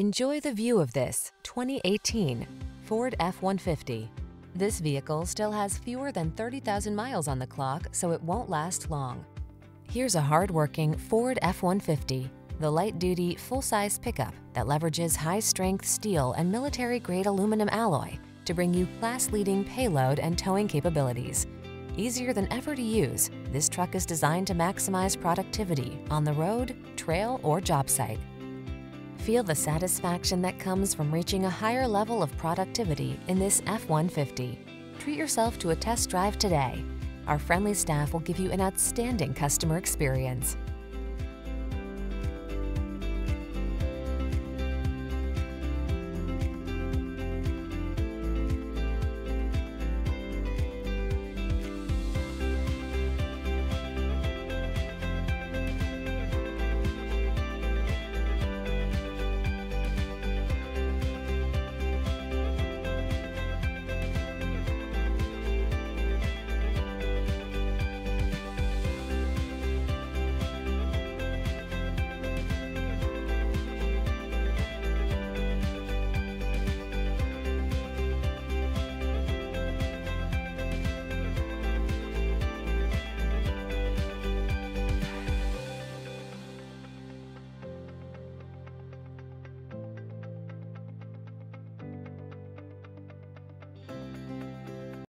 Enjoy the view of this 2018 Ford F-150. This vehicle still has fewer than 30,000 miles on the clock, so it won't last long. Here's a hard-working Ford F-150, the light-duty, full-size pickup that leverages high-strength steel and military-grade aluminum alloy to bring you class-leading payload and towing capabilities. Easier than ever to use, this truck is designed to maximize productivity on the road, trail, or job site. Feel the satisfaction that comes from reaching a higher level of productivity in this F-150. Treat yourself to a test drive today. Our friendly staff will give you an outstanding customer experience.